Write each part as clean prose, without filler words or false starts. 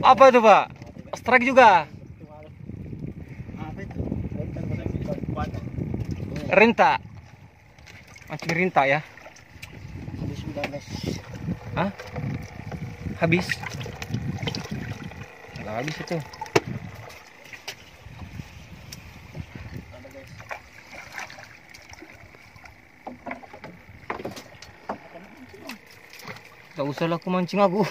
Apa itu, Pak? Strike juga? Rinta. Mancing rinta ya. Habis sudah, guys. Hah? Habis. Enggak habis itu. Gak usah lah aku mancing aku.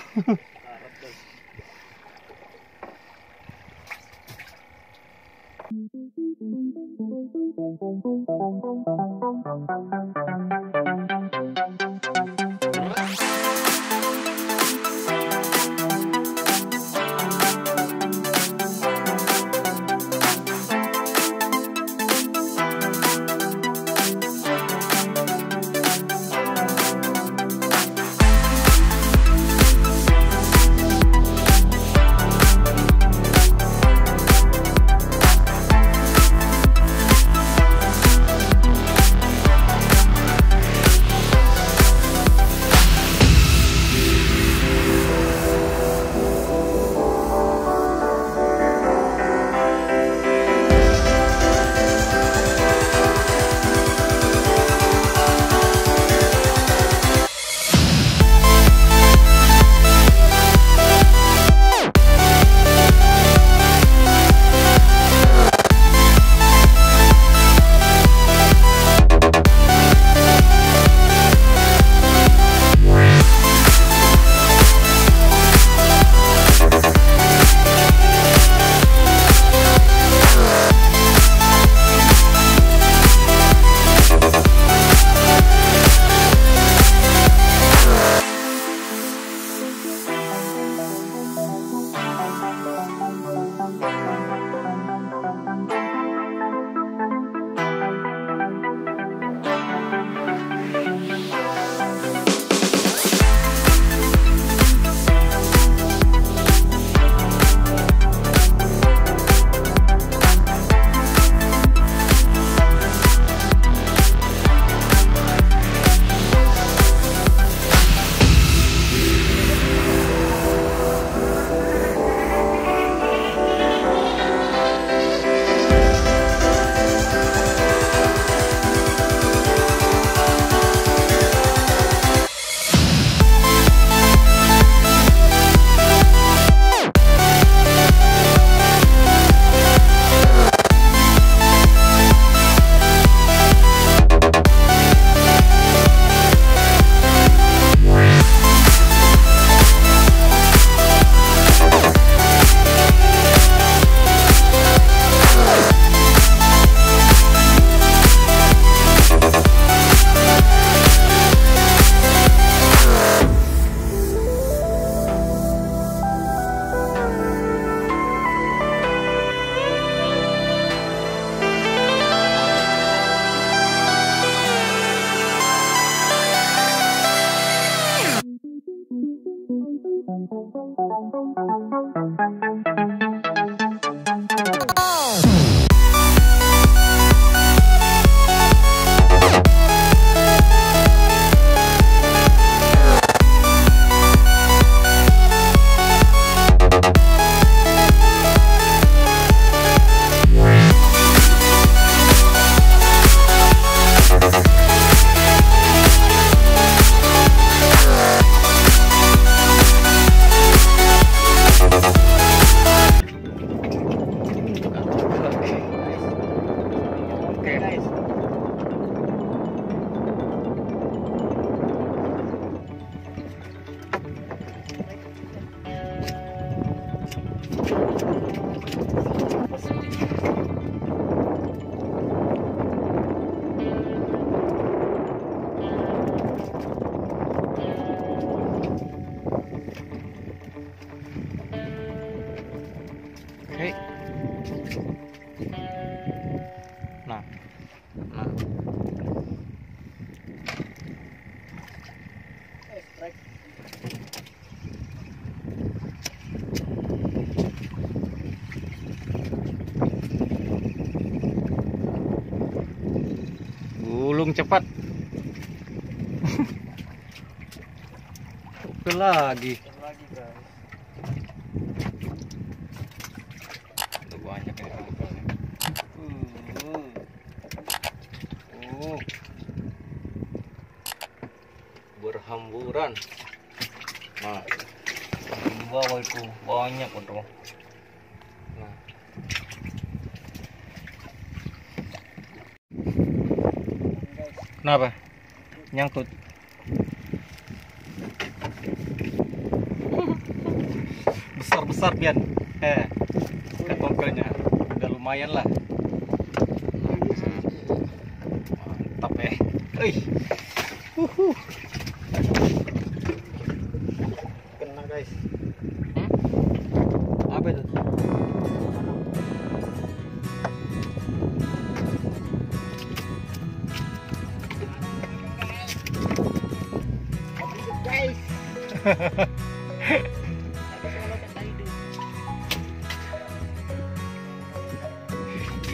Gulung cepat. Oke lagi. banyak ya. Berhamburan. Nah, di bawah itu banyak bro. Nah. Kenapa? Nyangkut. Besar-besar Pian. Ketongkelnya udah lumayan lah. Mantap ya. Kena guys. Apa itu?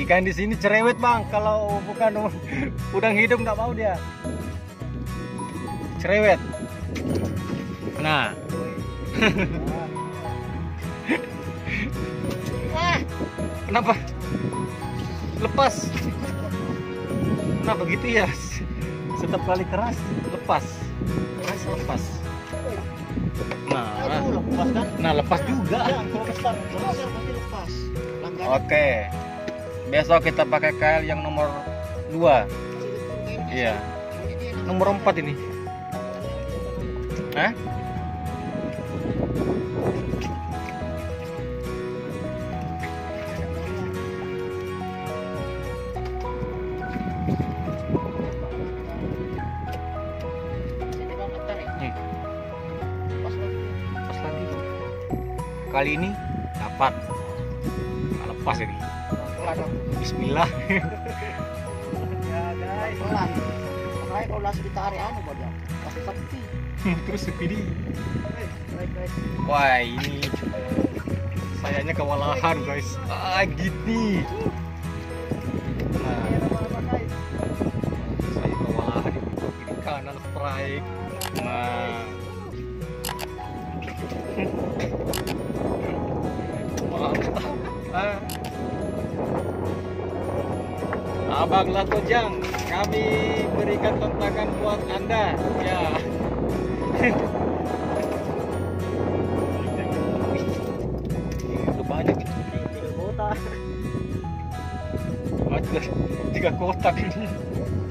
Ikan di sini cerewet bang, kalau bukan udang hidup nggak mau dia. Cerewet. Nah. Kenapa? Lepas. Kenapa begitu ya? Setiap kali keras, lepas. Keras, lepas. Nah, lepas kan? Nah, lepas juga. Lepas. Oke. Besok kita pakai kail yang nomor 2. Iya. Nomor 4 ini. Hah? Kali ini dapat. Nggak lepas ini. Bismillah. Ya guys, pelan. Makanya kalau langsung ditarik anu buat dia. Pasti sakti. Terus sepidi. Wah, ini sayangnya kewalahan, guys. Ah, gini. Nah. Saya kewalahan di kanan strike. Nah. Abang Latojang, kami berikan tantangan buat Anda. Ya. Udah banyak ini. 3 kotak. Macet 3 kotak ini.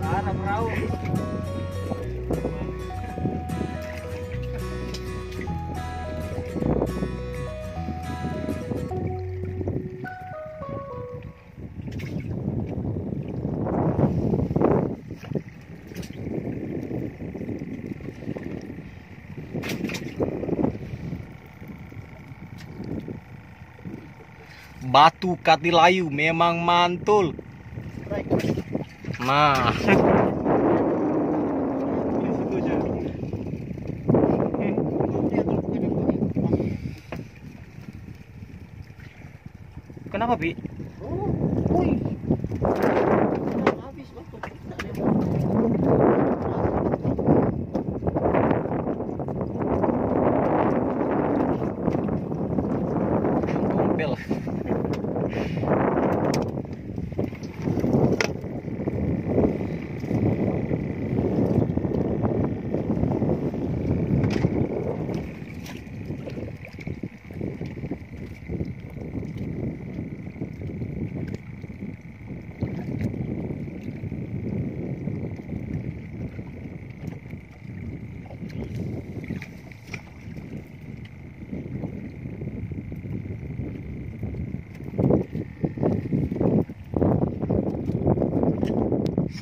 Sana perahu. Batu Katilayu memang mantul. Nah. Kenapa, Bi?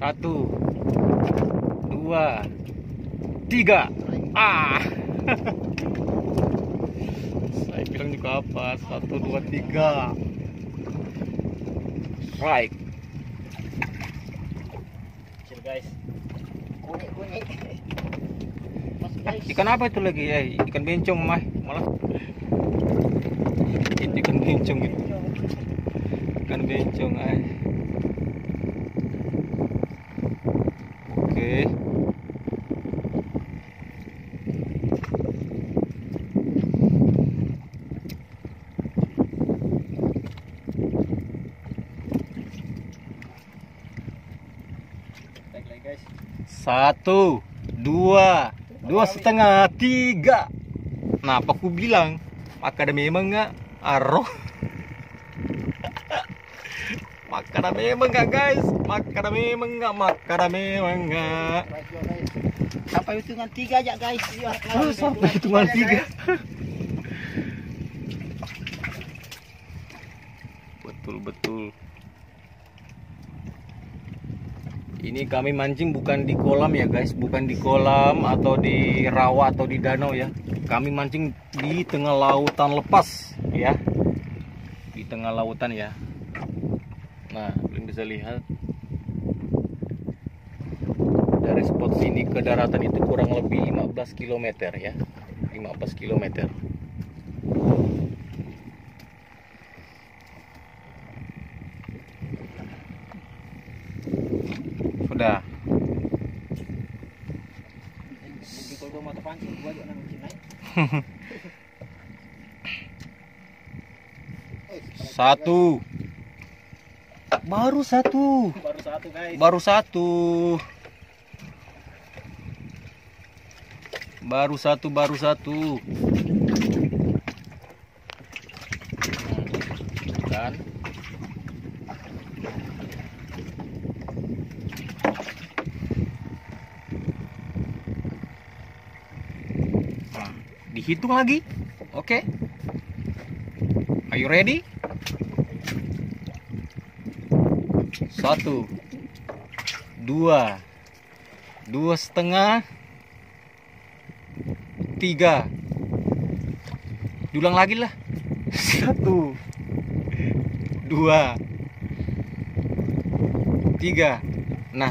Satu, 2, 3. Ah, saya bilang juga apa? 1, 2, 3. Right. Kecil guys. Kunyit. Ikan apa itu lagi ya? Ikan bencong mah, malah. Ikan bencong gitu. Ikan bencong ay. Satu, dua, dua setengah, tiga. Nah, apa aku bilang? Maka ada memang nggak aroh. Maka ada memang nggak, guys. Maka ada memang nggak. Maka ada memang nggak. Sampai hitungan tiga aja, guys. Lalu, sampai hitungan tiga. Betul-betul. Ini kami mancing bukan di kolam ya guys, bukan di kolam atau di rawa atau di danau ya. Kami mancing di tengah lautan lepas ya. Di tengah lautan ya. Nah, kalian bisa lihat dari spot sini ke daratan itu kurang lebih 15 km ya. 15 km. Udah. Satu. Baru satu. Baru satu, guys. Baru satu. Baru satu, baru satu. Dan dihitung lagi. Oke. Okay. Are you ready? Satu, dua, dua setengah, tiga. Diulang lagi lah. Satu, dua, tiga. Nah,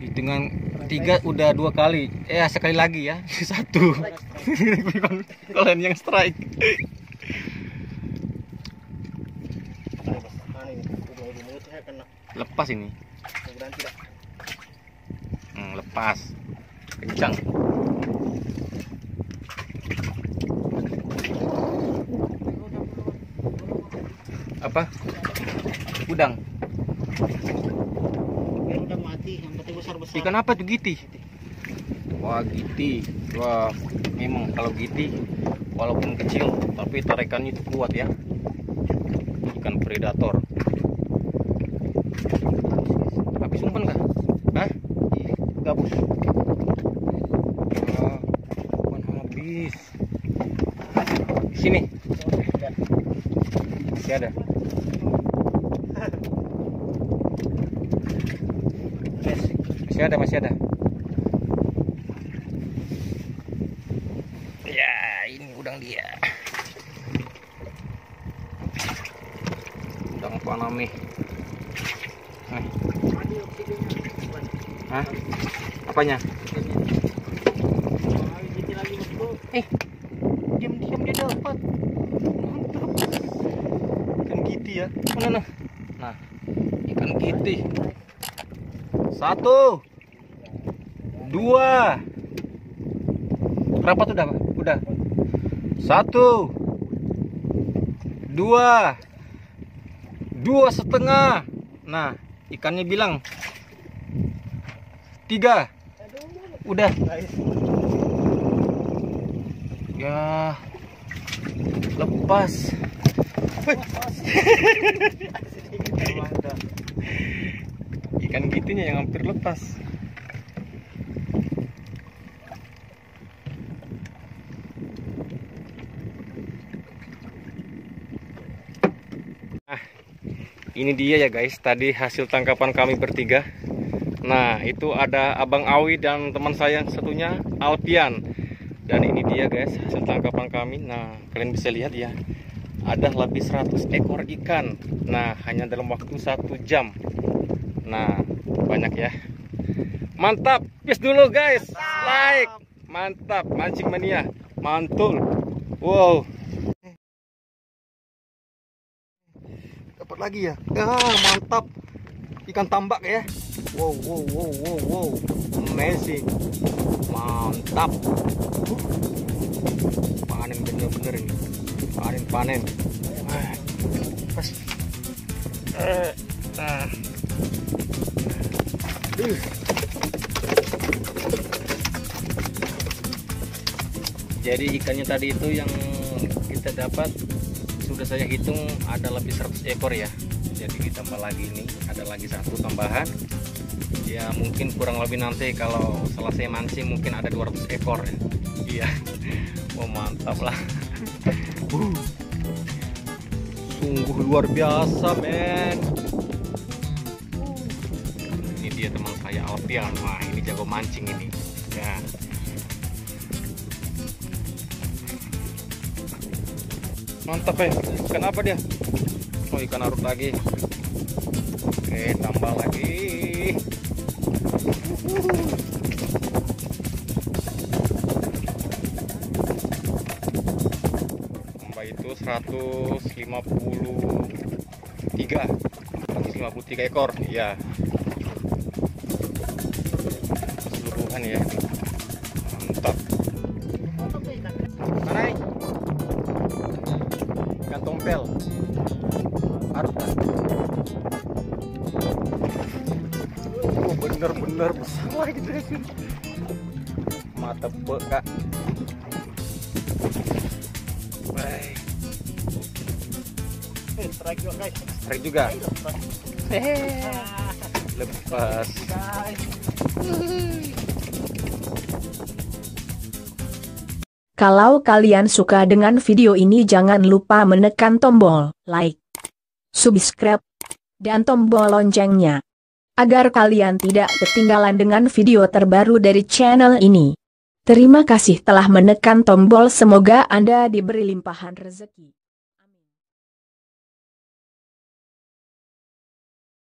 hitungan tiga udah dua kali, sekali lagi ya, satu. Kalian yang strike. Lepas ini. Lepas, kencang. Apa? Udang. Ikan apa tuh, giti? Wah, giti. Wah, memang kalau giti walaupun kecil tapi tarikannya itu kuat ya. Ikan predator. Habis umpan kah? Hah? Gabus. Wah, umpan habis. Di sini. Masih ada. Ada, masih ada. Ya, ini udang dia. Udang panami. Nah. Hah? Apanya? Diam-diam dia dapat. Mantap. Ikan giti ya. Mana nah? Nah, ikan giti. Satu. Dua. Rapat udah, Pak? Udah. Satu. Dua. Dua setengah. Nah, ikannya bilang. Tiga. Udah. Ya. Lepas. Ikan gitunya yang hampir lepas. Ini dia ya guys, tadi hasil tangkapan kami bertiga. Nah, itu ada Abang Awi dan teman saya yang satunya, Alpian. Dan ini dia guys, hasil tangkapan kami. Nah, kalian bisa lihat ya, ada lebih 100 ekor ikan. Nah, hanya dalam waktu 1 jam. Nah, banyak ya. Mantap, peace dulu guys. Mantap. Like, mantap, mancing mania, mantul. Wow. Lagi ya, mantap, ikan tambak ya. Wow, wow, wow, wow, wow, amazing, mantap, panen bener-bener ini, panen, pas, Jadi ikannya tadi itu yang kita dapat sudah saya hitung ada lebih 100 ekor ya. Jadi ditambah lagi ini ada lagi satu tambahan. Ya mungkin kurang lebih nanti kalau selesai mancing mungkin ada 200 ekor. Iya. Oh, mantap lah. Sungguh luar biasa, men. Ini dia teman saya Alpian. Wah, ini jago mancing ini. Ya. Mantap ya, ikan apa dia? Oh, ikan arut lagi. Oke, tambah lagi. Tambah itu 153 ekor, ya. Keseluruhan ya. Mantap. Tompel harus bener-bener besar lagi mata beka. Baik, strike juga guys, strike juga, lepas guys. Kalau kalian suka dengan video ini jangan lupa menekan tombol like, subscribe, dan tombol loncengnya. Agar kalian tidak ketinggalan dengan video terbaru dari channel ini. Terima kasih telah menekan tombol, semoga Anda diberi limpahan rezeki.